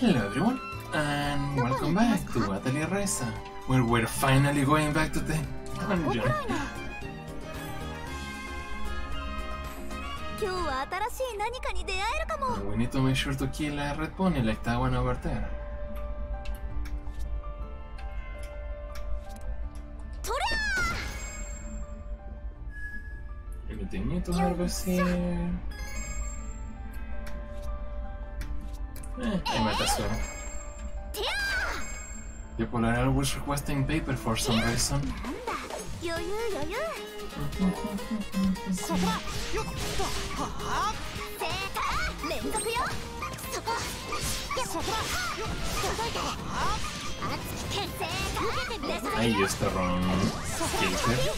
Hello everyone, and welcome back to Atelier Reza, where we're finally going back to the dungeon. We need to make sure to kill a red pony like Tawa Novarterra. We continue to harvest here. I might as well. The Polaroid was requesting paper for some reason. I used the wrong filter.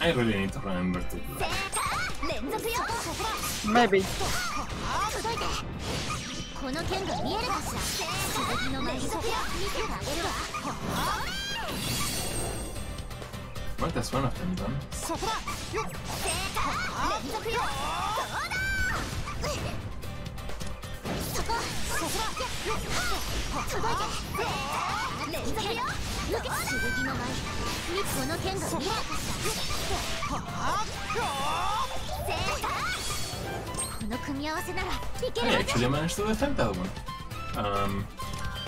I really need to remember to do that. Maybe. Well, that's one of them done. I actually managed to defend that one.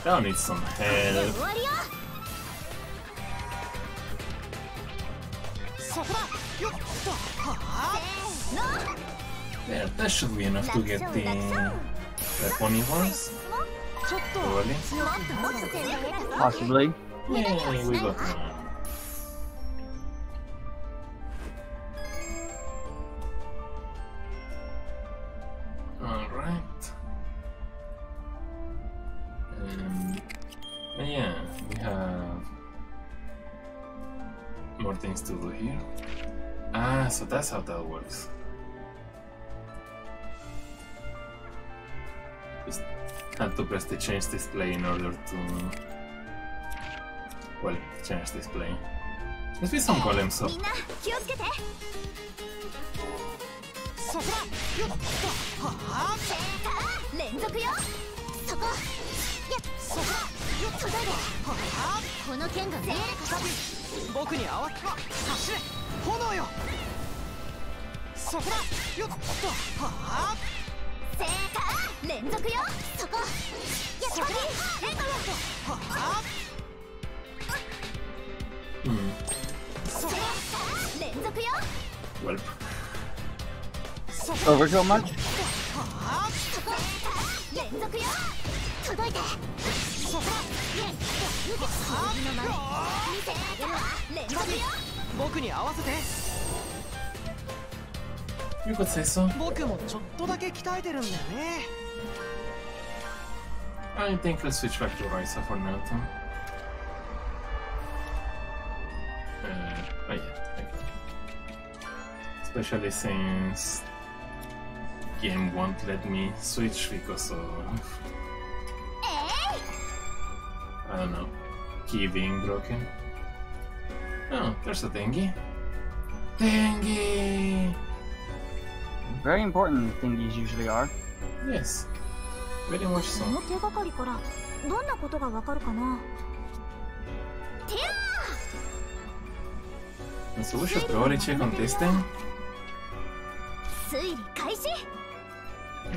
That one needs some help. Yeah, that should be enough to get the pony ones. Probably. Possibly. Yeah, we got one. To do here. Ah, so that's how that works. Just had to press the change display in order to... well, change display. Let's be some columns up. Well, overkill much? You could say so. I think let's switch back to Ryza for now. Oh yeah. Especially since game won't let me switch because of I don't know. Key being broken. Oh, there's a thingy. Thingy! Very important thingies usually are. Yes. Very much so. And so we should probably check on this thing.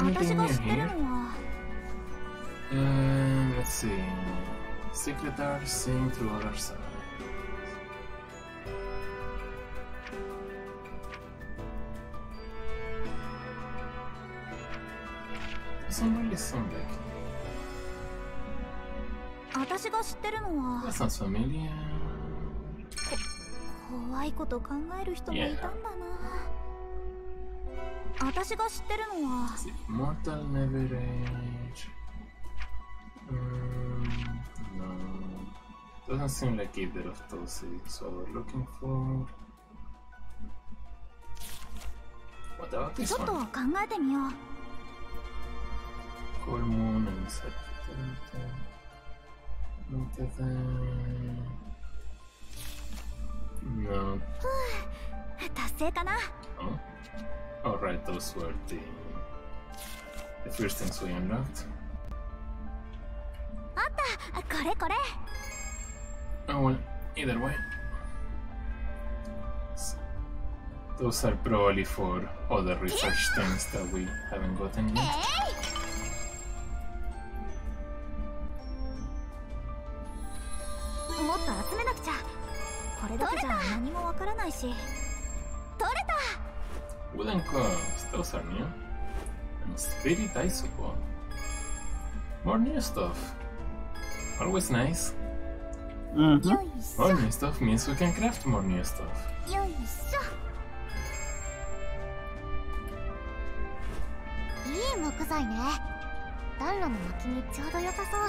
Anything new here? Let's see. Secretary sing through other side. Somebody sound like that sounds familiar. Yeah. Immortal never age. No, doesn't seem like either of those is what we're looking for. What about this one? Full moon and Saturday. Look at that. No. Oh? Alright, those were the The first things we unlocked. Oh well, either way. Those are probably for other research things that we haven't gotten yet. Wooden clubs, those are new. And spirit, I suppose. More new stuff. Always nice. Mm-hmm. More new stuff means we can craft more new stuff.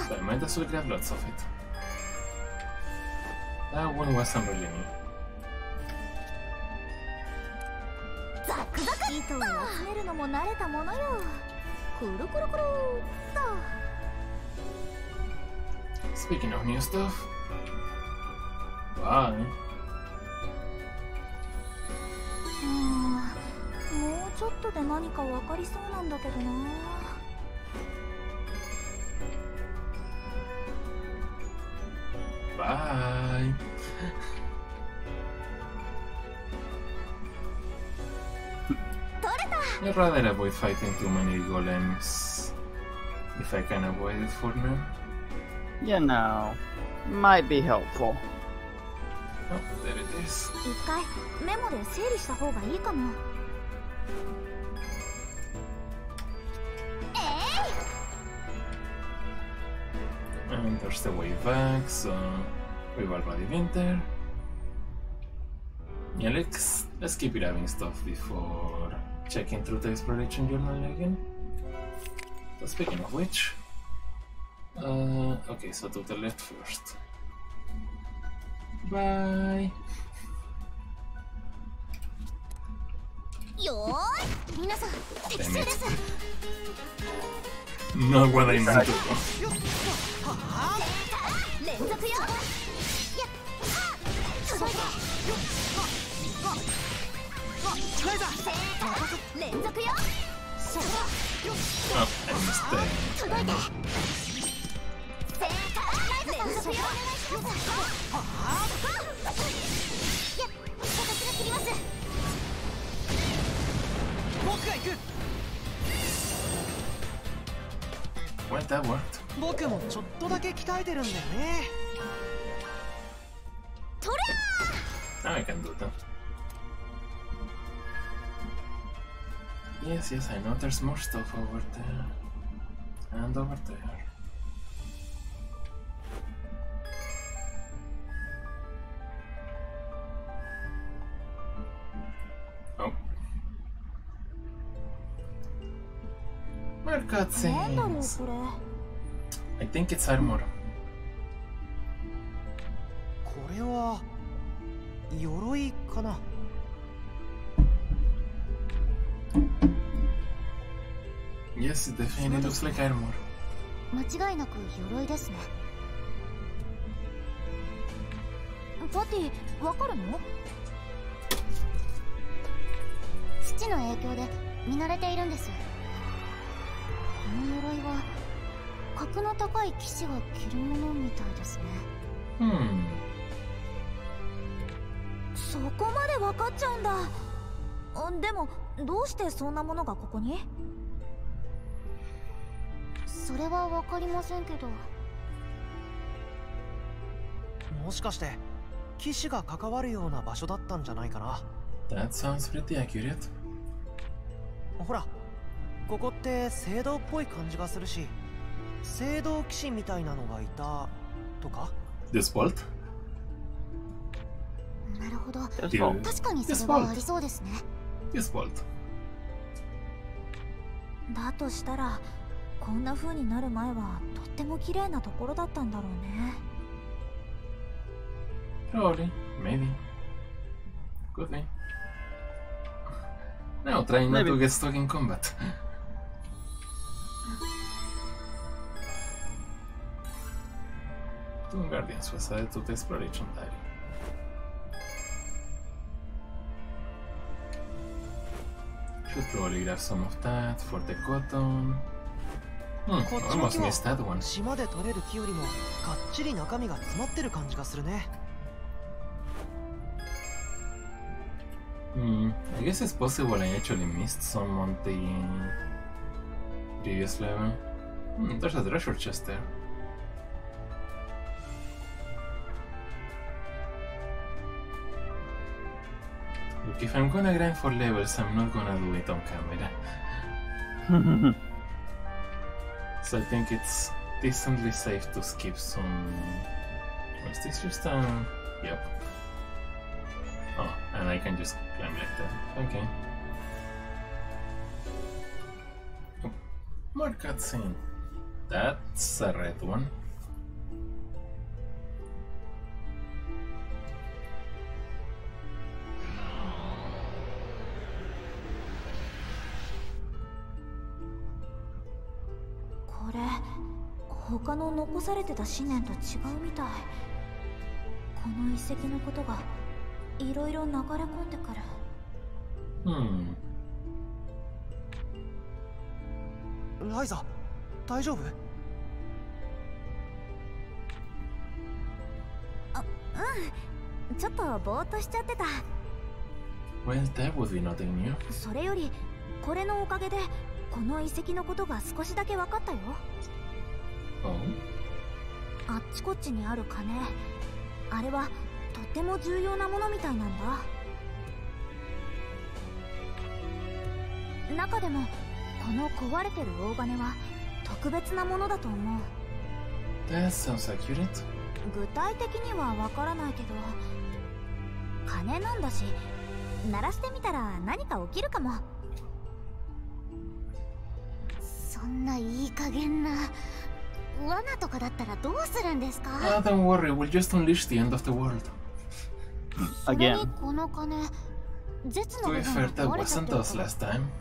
So I might as well grab lots of it. That one wasn't really new. Speaking of new stuff, bye. Bye. I'd rather avoid fighting too many golems if I can avoid it for now. You know, might be helpful. Oh, there it is. And there's the way back, so we've already been there. Yeah, let's keep grabbing stuff before checking through the exploration journal again. So speaking of which, okay, so to the left first. Bye. Damn it. Not what I meant to do. Oh, I missed that. Well, that worked. Now I can do that. Yes, yes, I know there's more stuff over there. And over there. Cutscenes. I think it's armor. Yes, it definitely looks like armor. Hmm. That sounds pretty accurate. ここって聖堂っぽい感じがするし、聖堂騎士みたいなのがいたとか? This vault? なるほど。確かにそれはありそうですね。This vault. だとしたら、こんな風になる前はとっても綺麗なところだったんだろうね。Probably, maybe. Good thing. Now try not to get stuck in combat. Two guardians was added to the exploration diary. Should probably grab some of that for the cotton. I almost missed that one. I guess it's possible I actually missed some on the previous level. There's a treasure chest there. Look, if I'm gonna grind for levels, I'm not gonna do it on camera. So I think it's decently safe to skip some... Is this just a... Yep. Oh, and I can just climb like that. Okay. Oh, more cutscene. That's a red one. Ryza, ¿estás bien? Well, that would be nothing new. Oh. あっちこっちにある金、あれはとても重要なものみたいなんだ。中でもこの壊れてる大金は特別なものだと思う。That sounds accurate. 具体的にはわからないけど、金なんだし、鳴らしてみたら何か起きるかも。そんないい加減な。 Ah, don't worry, we'll just unleash the end of the world. Again. To be fair, that wasn't us last time.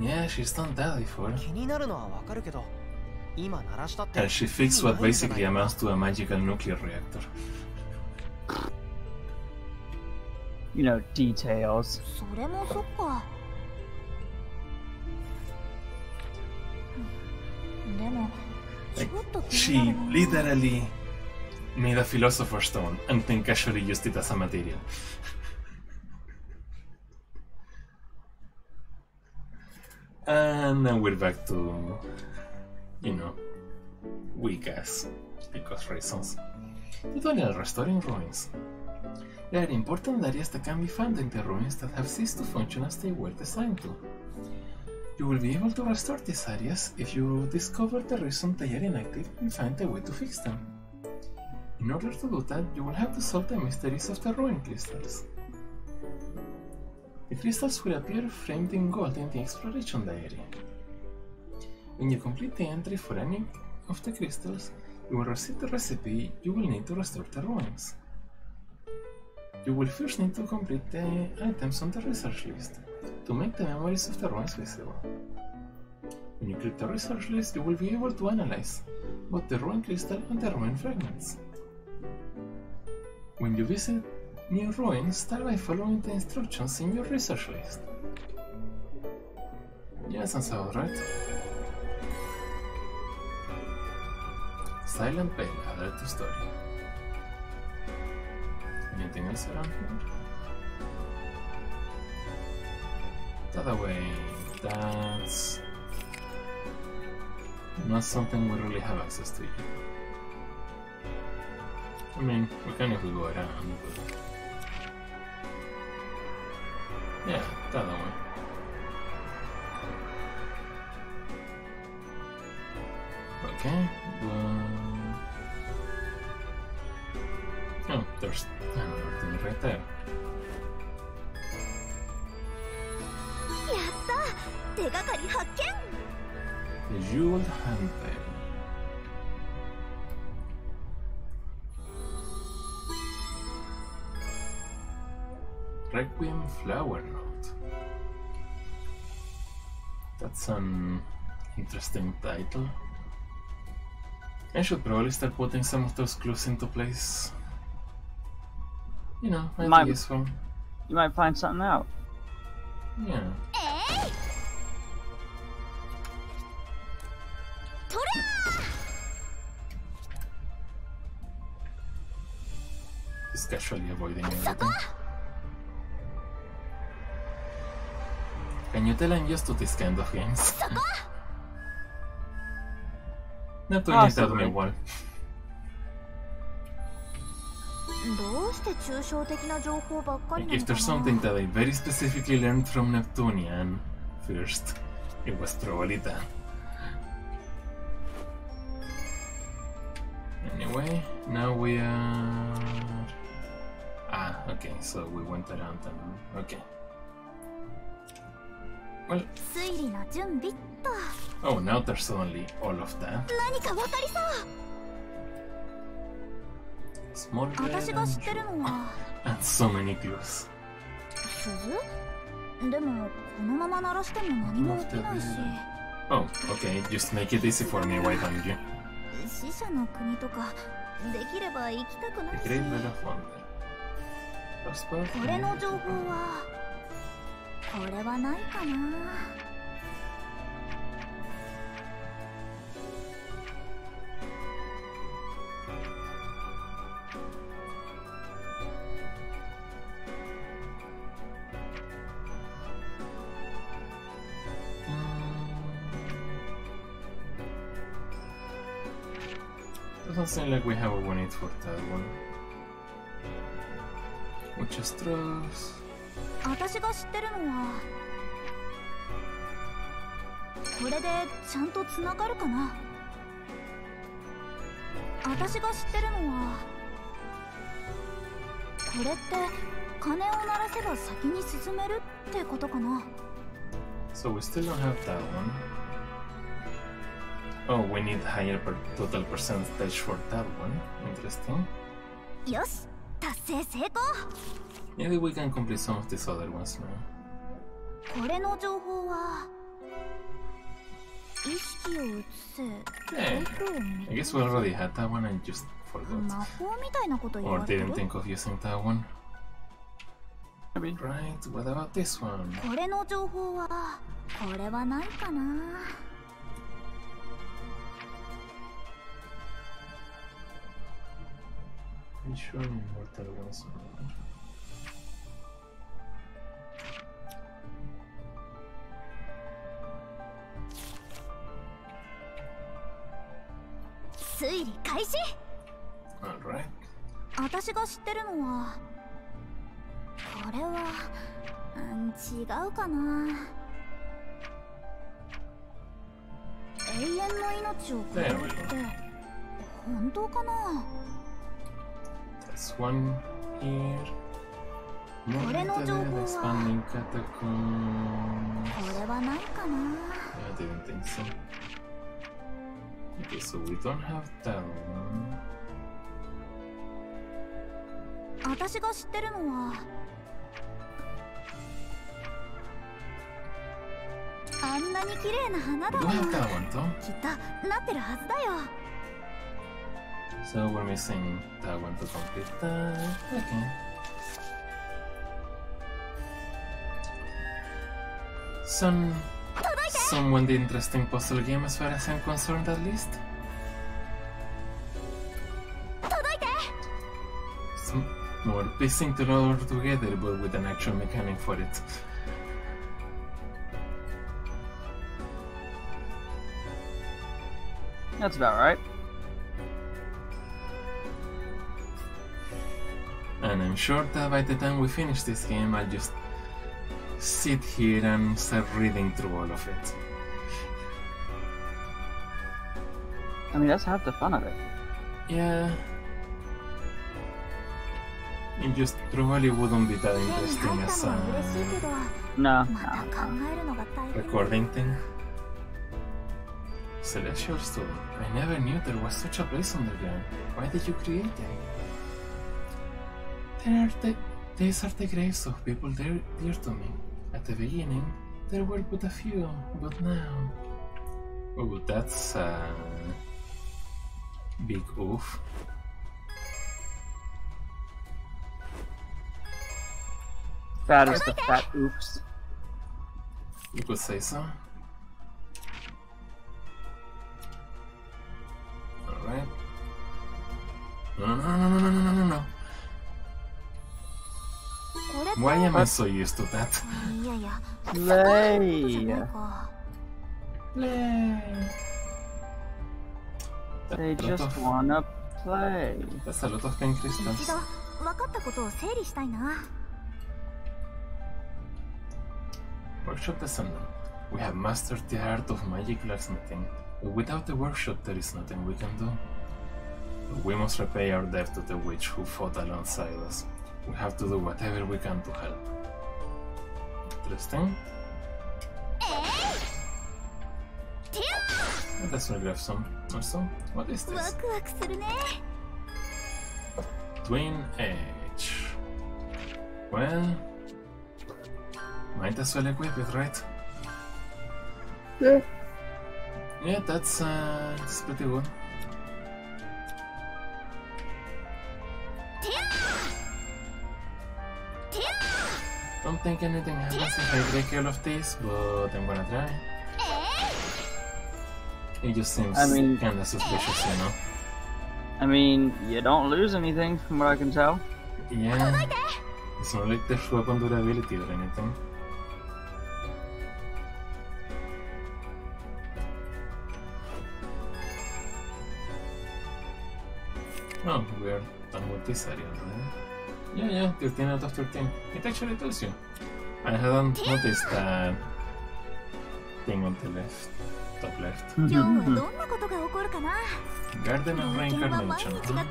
Yeah, she's done that before. And she fixed what basically amounts to a magical nuclear reactor. You know, details. Like, she literally made a philosopher's stone and then casually used it as a material. And then we're back to, you know, weak ass, because reasons. Tutorial Restoring Ruins. There are important areas that can be found in the ruins that have ceased to function as they were designed to. You will be able to restore these areas if you discover the reason they are inactive and find a way to fix them. In order to do that, you will have to solve the mysteries of the ruin crystals. The crystals will appear framed in gold in the exploration diary. When you complete the entry for any of the crystals, you will receive the recipe you will need to restore the ruins. You will first need to complete the items on the research list, to make the memories of the ruins visible. When you click the research list, you will be able to analyze both the ruin crystal and the ruin fragments. When you visit new ruins, start by following the instructions in your research list. Yeah, sounds about right. Silent Veil, Added to Story. Anything else around here? The other way, that's... not something we really have access to yet. I mean, we can if we go around, but... yeah, the other one. Okay, well... oh, there's another thing right there. The jeweled handbag. Requiem flower note. That's an interesting title. I should probably start putting some of those clues into place. You know, might be useful. You might find something out. Yeah. He's casually avoiding everything. Can you tell I'm used to this kind of games? Not to get out of my wall. Like if there's something that I very specifically learned from Neptunian, first, it was Trovolita. Anyway, now we are... Ah, okay, so we went around and... okay. Well... Oh, now there's only all of that. Small and so many clues. Oh, okay, just make it easy for me, why don't you? The Great Bell of Wonder. Prosper. Doesn't seem like we have what we need for that one. Which is trolls. So we still don't have that one. Oh, we need higher total percentage for that one. Interesting. Yes. Maybe we can complete some of these other ones now. Hey, I guess we already had that one and just forgot. Or didn't think of using that one. Right, what about this one? I'm sure immortal ones. Alright. There we go. That's one here. More internet expanding catacombs. I didn't think so. Okay, so we don't have that one. We don't have that one, though. So we're missing that one to complete that. Okay. Somewhat interesting puzzle game as far as I'm concerned, at least. It's more piecing it all together, but with an actual mechanic for it. That's about right. And I'm sure that by the time we finish this game, I'll just sit here and start reading through all of it. I mean, that's half the fun of it. Yeah. It just probably wouldn't be that interesting as a... No. Recording thing. Celestial Store. I never knew there was such a place underground. Why did you create it? These are the graves of people dear to me. At the beginning, there were but a few, but now... Oh, that's Big oof. That is the fat oops. You could say so. Alright. No. Why am I so used to that? Play! They just wanna play. That's a lot of pink crystals. Workshop Descendant. We have mastered the art of magic blacksmithing. Without the workshop, there is nothing we can do. We must repay our debt to the witch who fought alongside us. We have to do whatever we can to help. Interesting. Let's grab some. Also, what is this? Twin Edge. Well, might as well equip it, right? Yeah. Yeah, that's pretty good. Don't think anything happens if I break all of these, but I'm gonna try. It just seems kinda suspicious, you know? I mean, you don't lose anything from what I can tell. Yeah, it's not like they show up on durability or anything. Oh, we're done with this area already. Yeah, 13 out of 13. It actually tells you. I hadn't noticed that thing on the left. Top left. Garden of Reincarnation. Huh?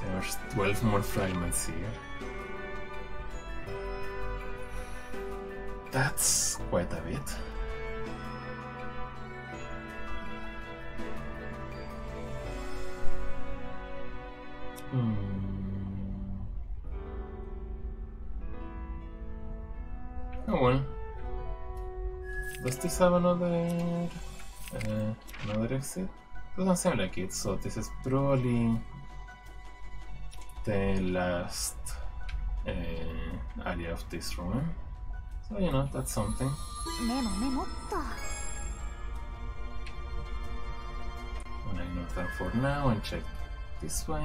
There's 12 more fragments here. That's quite a bit. Oh well. Does this have another exit? Doesn't seem like it, so this is probably the last area of this room. So you know, that's something. Well, I know that for now and check this way.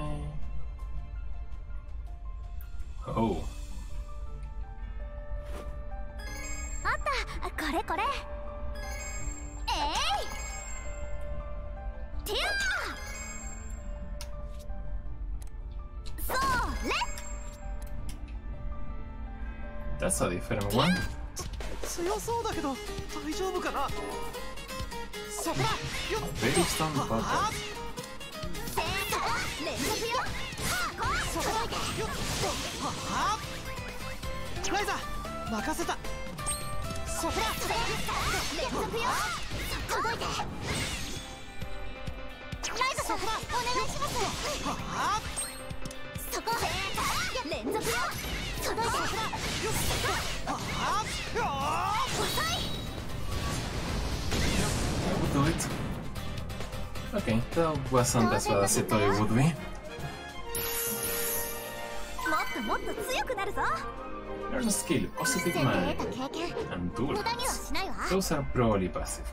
Oh. That's a different one. Very strong button. We'll do it. Okay, that wasn't as bad as I thought it would be. There's a skill, positive magic, and duels. Those are probably passive.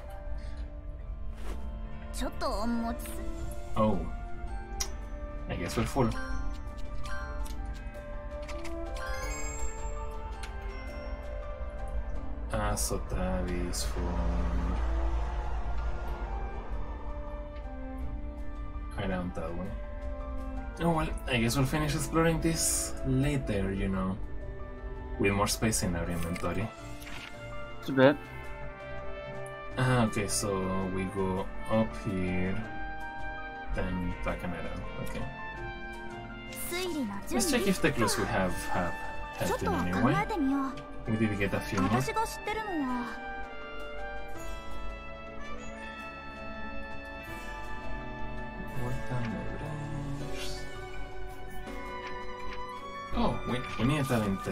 Oh, I guess we're full. Ah, so that is for around that way. Oh well, I guess we'll finish exploring this later, you know. With more space in our inventory. It's a bit. Okay, so we go up here, then back and around. Okay. Let's check if the clues we have helped in any way. We did get a few more. Oh, we need a talent.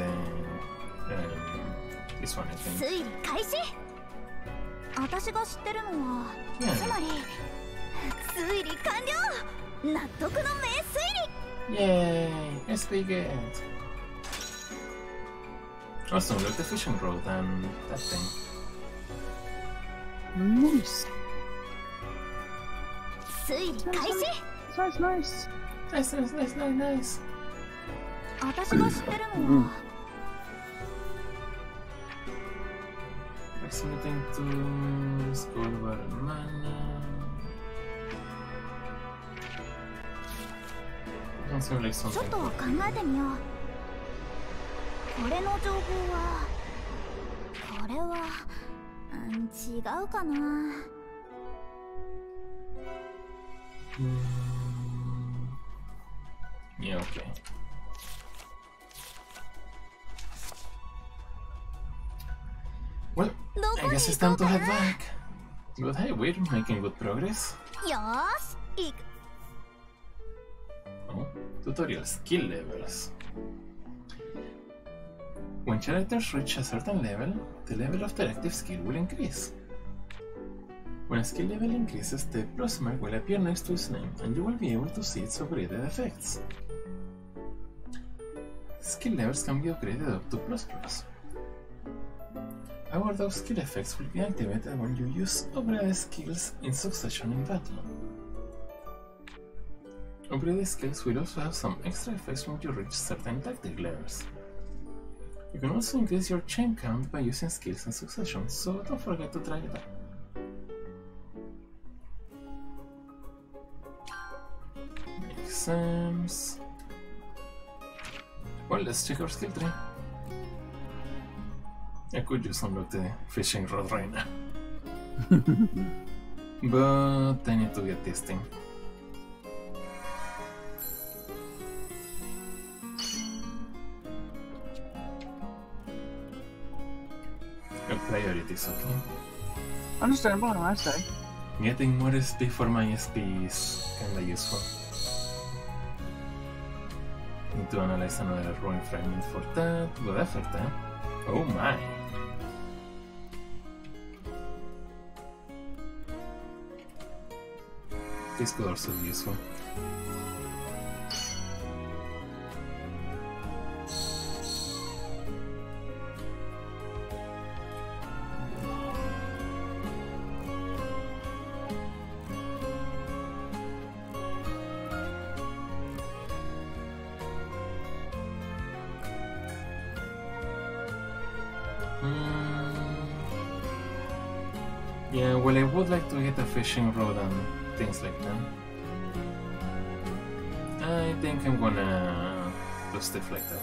This one, I think. Yay, that's pretty good. Awesome, look, the fishing rod and that thing. Nice. Nice, nice. Nice, nice, nice, nice, nice. There's something to school about mana. Don't seem like something. Yeah, okay. Well, I guess it's time to head back. But hey, we're making good progress. Yes. Oh, tutorial skill levels. When characters reach a certain level, the level of their active skill will increase. When a skill level increases, the plus mark will appear next to its name, and you will be able to see its upgraded effects. Skill levels can be upgraded up to ++. Our dog skill effects will be activated when you use upgraded skills in succession in battle. Upgraded skills will also have some extra effects when you reach certain tactic levels. You can also increase your chain count by using skills in succession, so don't forget to try it out. Exams. Well, let's check our skill tree. I could just unlock the fishing rod right now. But I need to get this thing. Your priorities, okay? Understandable on my side. Getting more SP for my SP is kinda useful. Need to analyze another ruin fragment for that. Good effort, eh? Oh my! This could also be useful. Yeah, well, I would like to get a fishing rod and things like that. I think I'm gonna do stuff like that.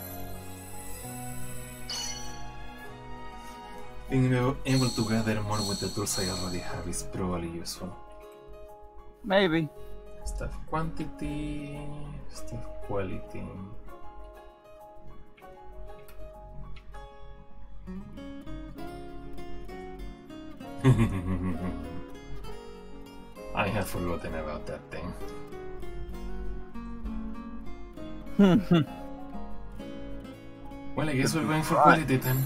Being able to gather more with the tools I already have is probably useful. Maybe. Stuff quantity, stuff quality. I have forgotten about that thing. Well, I guess we're going for quality then.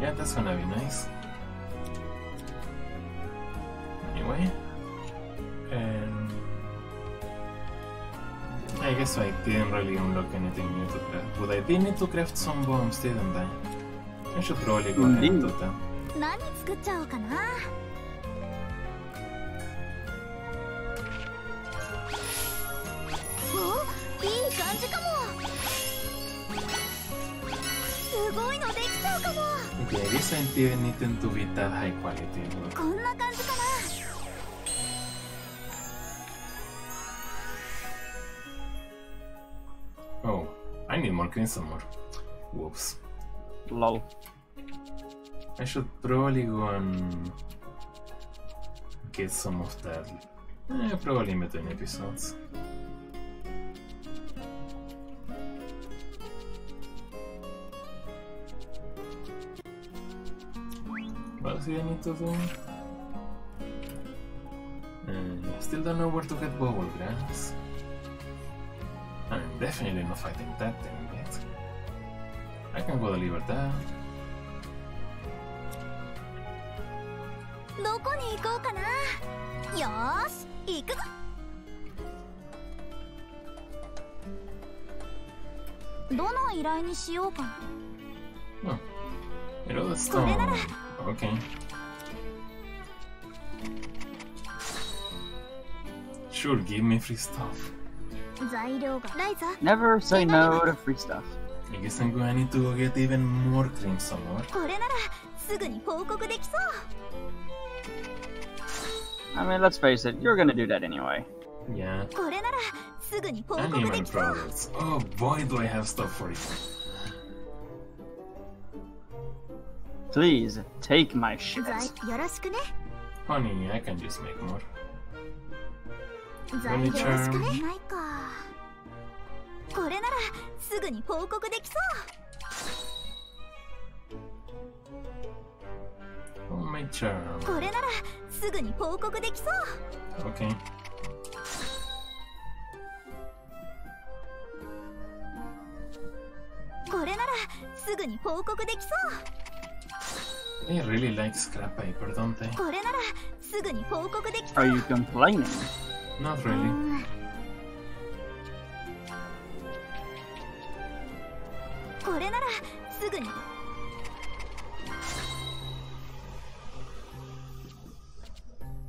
Yeah, that's gonna be nice. Anyway, I guess I didn't really unlock anything new to craft, but I did need to craft some bombs, didn't I? I should probably go ahead and do that. Okay, I guess I didn't need them to be that high quality. Oh, I need more crimson more. Whoops. Lol. I should probably go and get some of that. Probably in between episodes. Sirenito, tú. Still don't know where to get bubble grams. I'm definitely not fighting that thing yet. I can go to Libertad. Oh. Hero the Stone. Okay. Sure, give me free stuff. Never say no to free stuff. I guess I'm going to need to go get even more cream somewhere. I mean, let's face it, you're gonna do that anyway. Yeah. Animal products. Oh boy, do I have stuff for you. Please, take my shit. Honey, I can just make more. Furniture. Oh, my charm. Okay. I really like scrap paper, don't they? Are you complaining? Not really.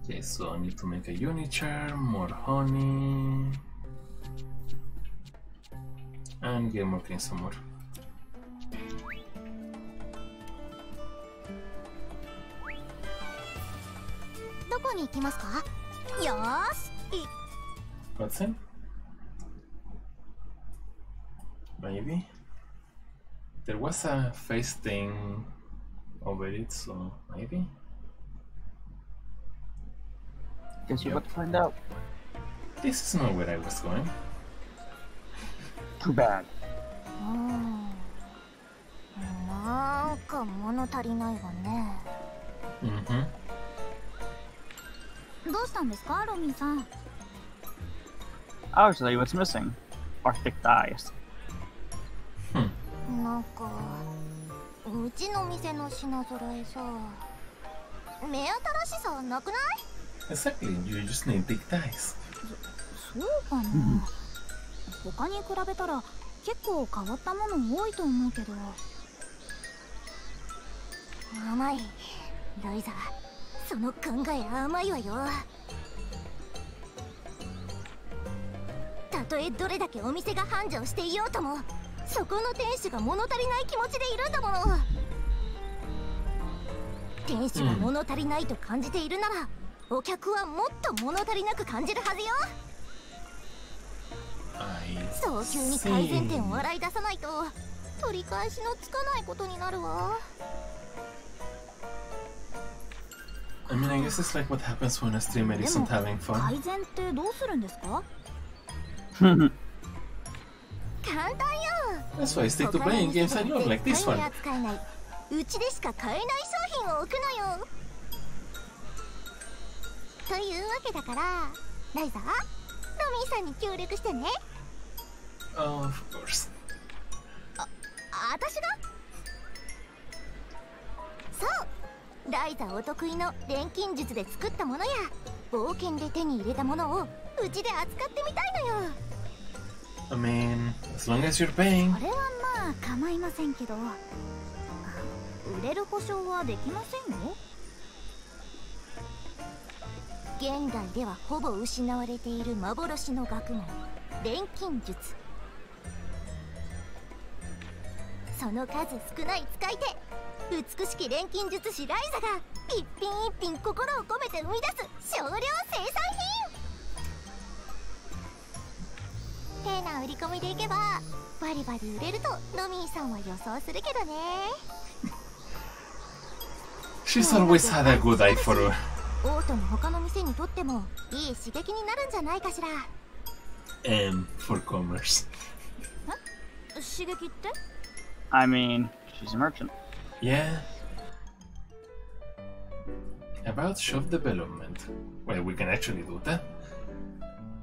Okay, so I need to make a unichar, more honey, and get more cream some more. Where do you go? What's in? Maybe? There was a face thing over it, so maybe? Guess you're about to find out. This is not where I was going. Too bad. Mm-hmm. どうしたんですか、ロミさん? Obviously, what's missing? Arctic dyes. Like, our shop's Exactly, you just need big dyes. I mean, I guess it's like what happens when a streamer isn't having fun. That's why I stick to playing games I love, like this one. Oh, of course. I mean, as long as you're paying. She's always had a good eye for her. For commerce. I mean, she's a merchant. Yeah. About shop development. Well, we can actually do that.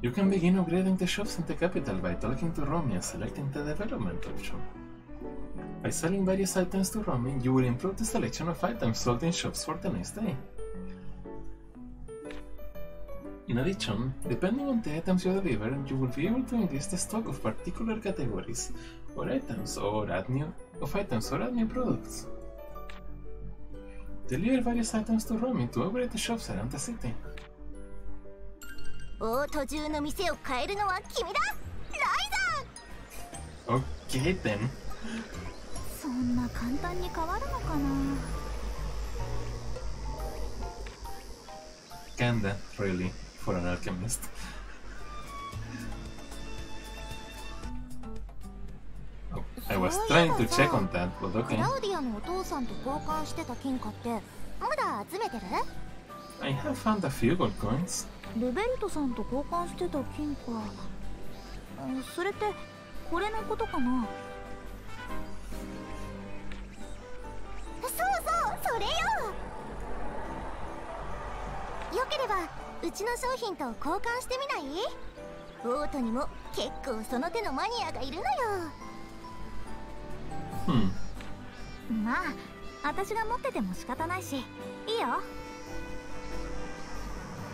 You can begin upgrading the shops in the capital by talking to Romy and selecting the development option. By selling various items to Romy, you will improve the selection of items sold in shops for the next day. In addition, depending on the items you deliver, you will be able to increase the stock of particular categories or items or add new products. Deliver various items to Romy to upgrade the shops around the city. Okay then. Kinda, really, for an alchemist. Oh, I was trying to check on that, but okay. I have found a few gold coins.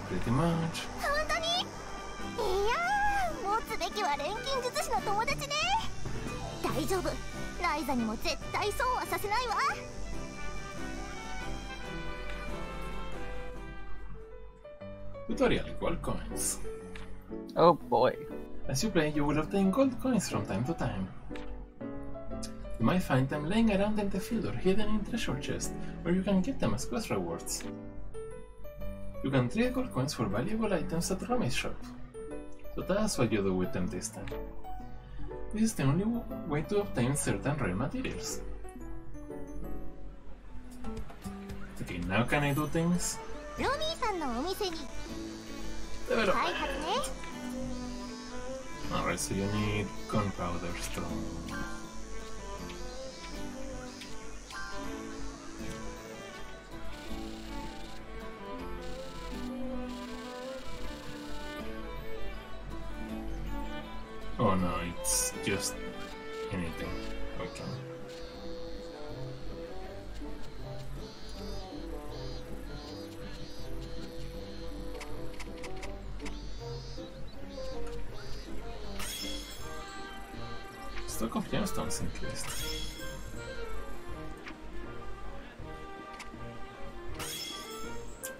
Pretty much. Tutorial, gold coins. Oh boy. As you play, you will obtain gold coins from time to time. You might find them laying around in the field or hidden in treasure chests, where you can get them as quest rewards. You can trade gold coins for valuable items at Romy's shop. So that's what you do with them this time. This is the only way to obtain certain rare materials. Okay, now can I do things? Alright, so you need gunpowder stone. Oh no, it's just anything. Okay. Stock of gemstones increased.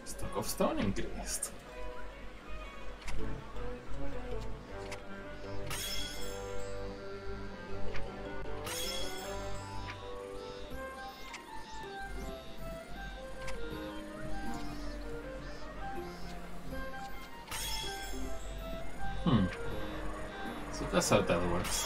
Stock of stone increased. So that's how that works.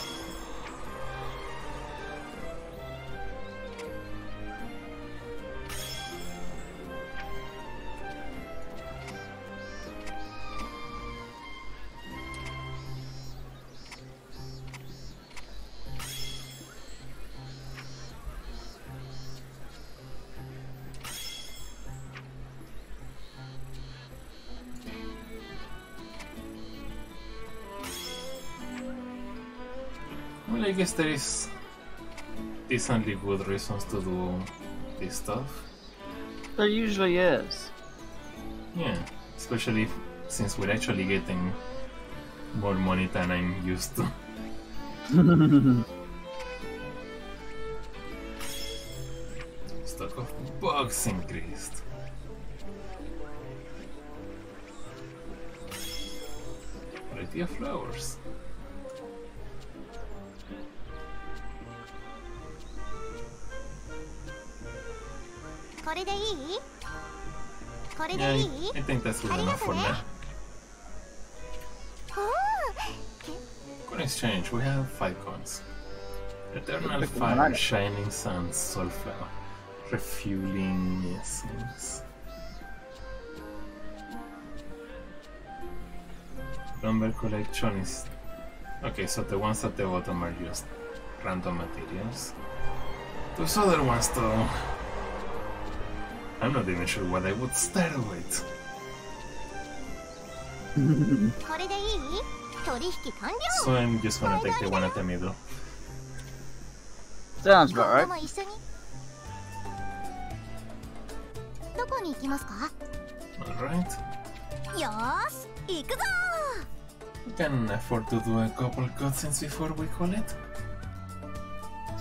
Well, I guess there is decently good reasons to do this stuff. There usually is. Yeah, especially since we're actually getting more money than I'm used to. Stock of bugs increased. Variety of flowers. Yeah, I think that's good enough for now. Coin exchange, we have 5 coins. Eternal Fire, Shining Sun, Soulflower, Refueling Essence. Lumber collection is... Okay, so the ones at the bottom are just random materials. Those other ones though... I'm not even sure what I would start with. So I'm just gonna take the one at the middle. Sounds about right. Alright. We can afford to do a couple cutscenes before we call it.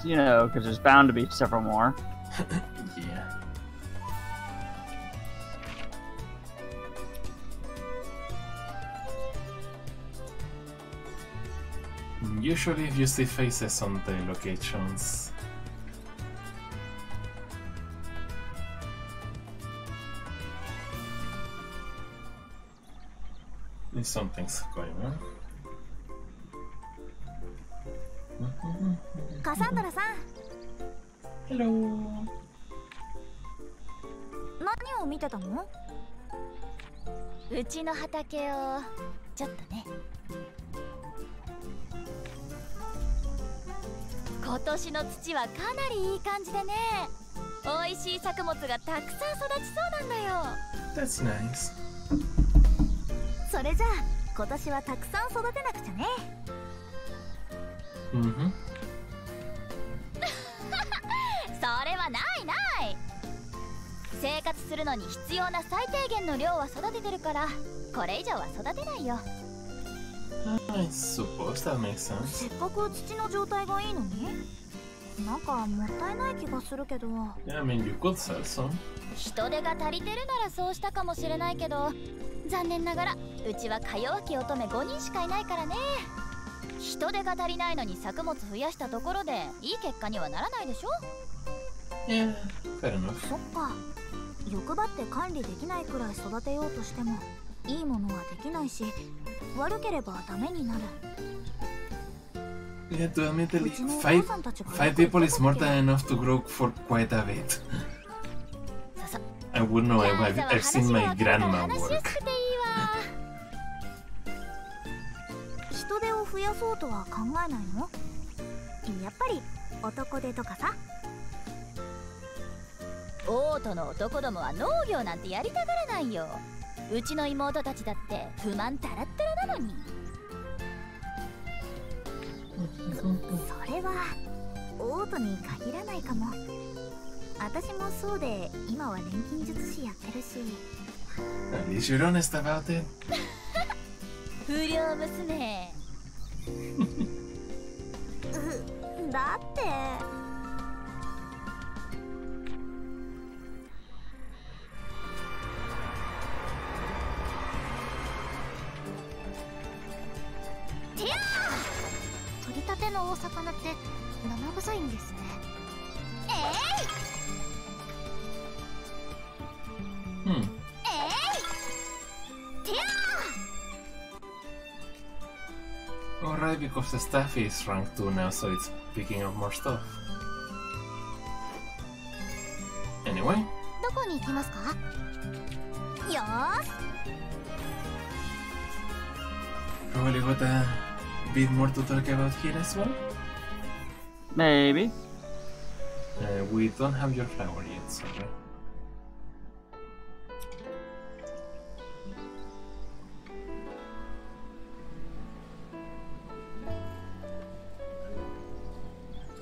You know, because there's bound to be several more. Yeah. Usually if you see faces on the locations. Something's going on. Kazandora-san. Hello. What were you watching? うちの畑をちょっとね。今年の土はかなりいい感じでね。美味しい作物がたくさん育ちそうなんだよ。That's nice. それじゃあ今年はたくさん育てなくちゃね。うん。それはないない。生活するのに必要な最低限の量は育ててるから、これ以上は育てないよ。 I suppose that makes sense. せっかく土の状態がいいのに、なんかもったいない気がするけど。 I mean, you could sell some. 人手が足りてるならそうしたかもしれないけど、残念ながらうちはか弱き乙女5人しかいないからね。人手が足りないのに作物増やしたところでいい結果にはならないでしょ。Yeah, fair enough. そっか、欲張って管理できないくらい育てようとしてもいいものはできないし、悪ければダメになる。Yeah, to admittedly, five people is more than enough to grow for quite a bit. I wouldn't know. I've seen my grandma work. 人手を増やそうとは考えないの？やっぱり男手とかさ。王都の男どもは農業なんてやりたがらないよ。うちの妹たちだって不満たらったらなのに。それは王都に限らないかも。私もそうで、今は錬金術師やってるし。At least you're honest about it. 不良娘。だって。いやー！取りたてのお魚って生臭いんですね。えい！Alright, because the staff is rank 2 now, so it's picking up more stuff. Anyway. Probably got a bit more to talk about here as well. Maybe. We don't have your flower yet, sorry.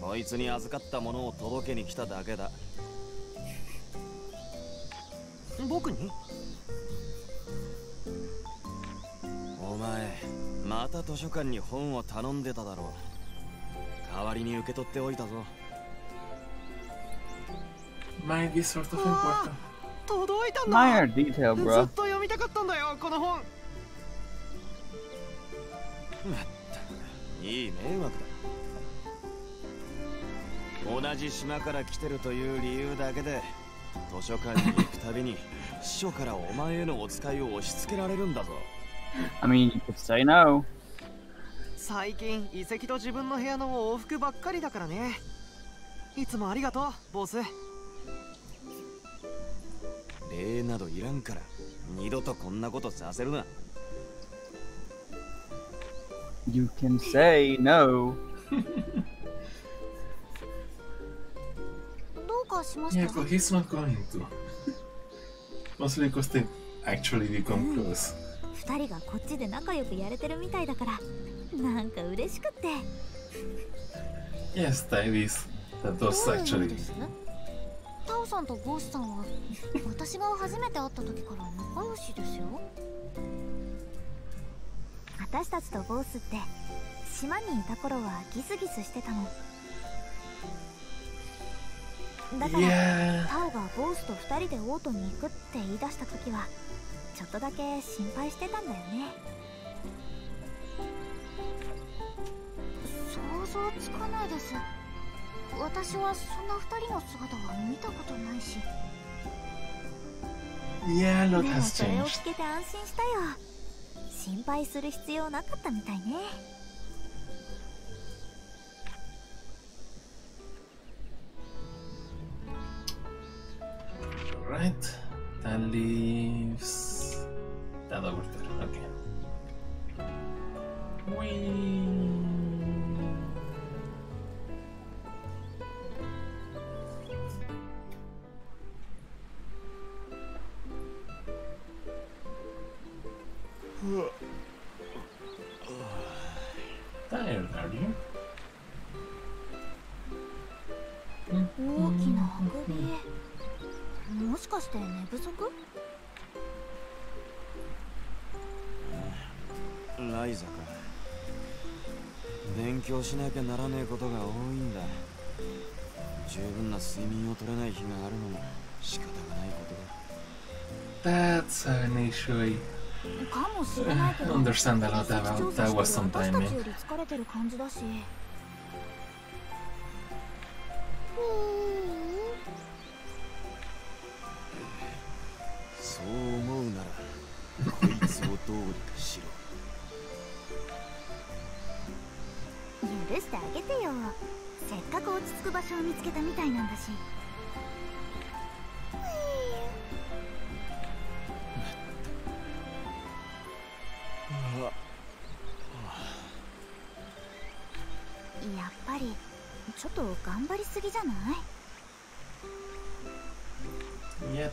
こいつに預かったものを届けに来ただけだ。僕に？お前、また図書館に本を頼んでただろう。代わりに受け取っておいたぞ。Might be sort of important. 届いたんだ。ずっと読みたかったんだよ、この本。まったく、いい迷惑だ。同じ島から来てるという理由だけで I mean, say no. You can say no. Yeah, but he's not going to. Mostly because they actually become close. Yes, that is. That was actually. Yeah. Yeah, a lot has changed. Alright, that leaves that over there. Okay. Whee. Tired, are you? Ryza, that's an issue. I understand a lot about that was some time, man. Yeah,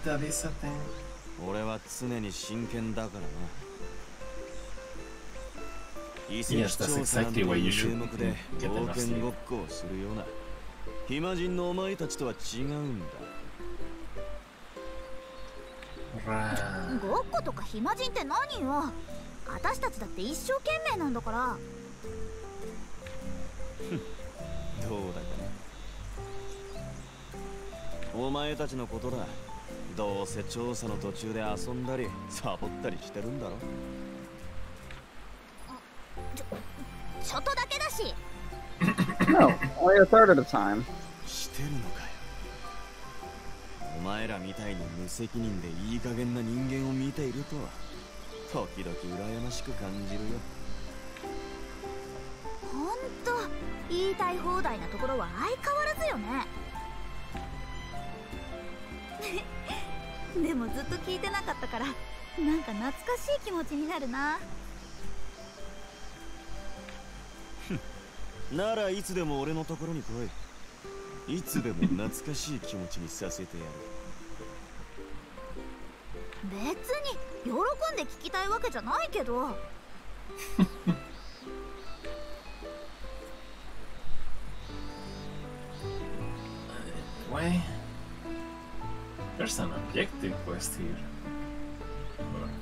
that is a thing. Yes, that's exactly why you should get enough sleep. No, only a third of the time. Why? There's an objective quest here.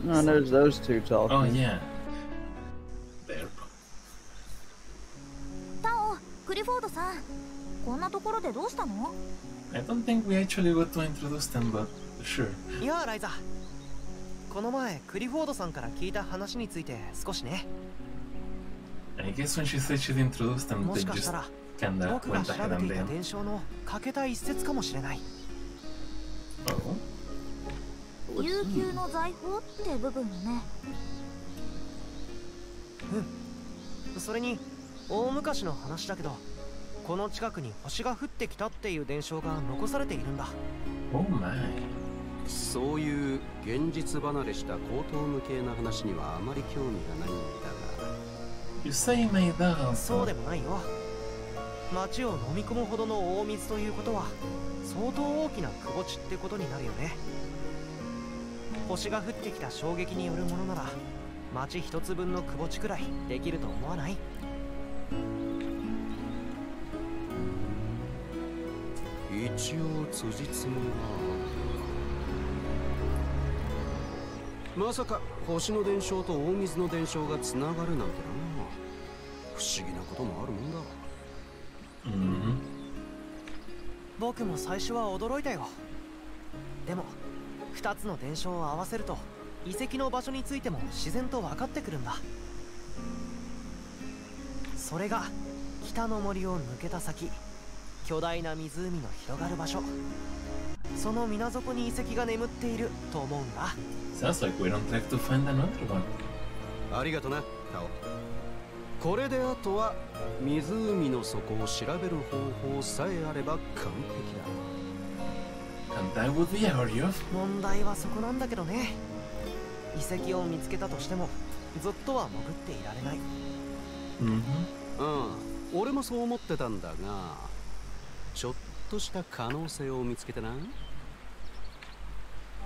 No, there's those two talking. Oh, yeah. There. Tao, Clifford-san, I don't think we actually got to introduce them, but sure. Yeah, Ryza. この前、クリフォードさんから聞いた話について少しね。I guess when she said she'd introduce them, they just kinda went ahead and then. それに大昔の話だけど、この近くに星が降ってきたっていう伝承が残されているんだ。そういう現実離れした荒唐無稽な話にはあまり興味がないんだが。そうでもないよ。町を飲み込むほどの大水ということは相当大きな窪地ってことになるよね。星が降ってきた衝撃によるものなら町一つ分の窪地くらいできると思わない？一応辻褄がまさか星の伝承と大水の伝承がつながるなんてな。不思議なこともあるもんだ。僕も最初は驚いたよ。でも2つの伝承を合わせると遺跡の場所についても自然と分かってくるんだ。それが北の森を抜けた先、巨大な湖の広がる場所、その水底に遺跡が眠っていると思うんだ。ありがとな、タオ。これであとは湖の底を調べる方法さえあれば完璧だ。問題はそこなんだけどね。遺跡を見つけたとしてもずっとは潜っていられない。俺もそう思ってたんだが、ちょっとした可能性を見つけてな。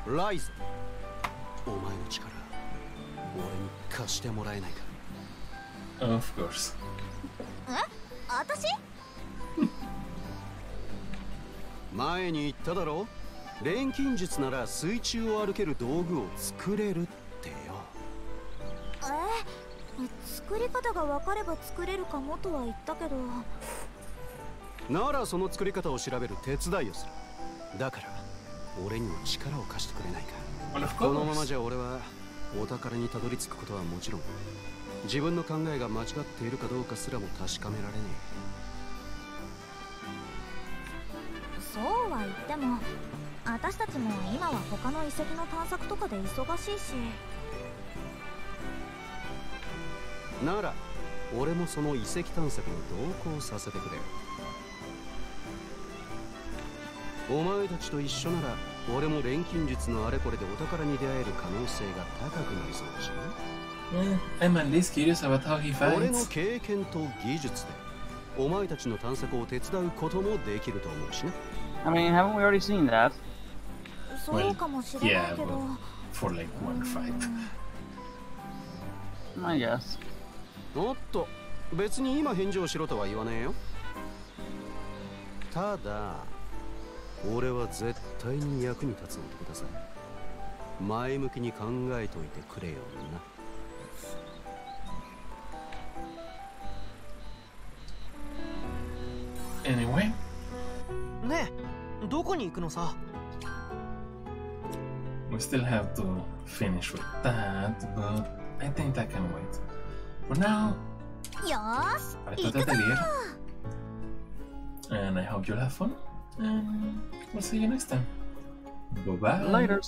ライズ、お前の力俺に貸してもらえないか？ Of course。 え？私？前に言っただろ、錬金術なら水中を歩ける道具を作れるってよ。作り方が分かれば作れるかもとは言ったけど。ならその作り方を調べる手伝いをする。だから俺にも力を貸してくれないか？このままじゃ俺はお宝にたどり着くことはもちろん、自分の考えが間違っているかどうかすらも確かめられねえ。そうは言っても私たちも今は他の遺跡の探索とかで忙しいし。なら俺もその遺跡探索に同行させてくれ。お前たちと一緒なら俺も錬金術のあれこれでお宝に出会える可能性が高くなりそうだしな。俺の経験と技術でお前たちの探索を手伝うこともできると思うしな。I mean, haven't we already seen that? Well, yeah, well, for like one fight. I guess. おっと、別に今返事をしろとは言わねえよ。ただ、俺は絶対に役に立つのでください。前向きに考えといてくれよな。Anyway. ねえ。どこに行くのさ？ We still have to finish with that, but I think that can wait. For now, it's the atelier. And I hope you'll have fun. And we'll see you next time. Bye bye. Later.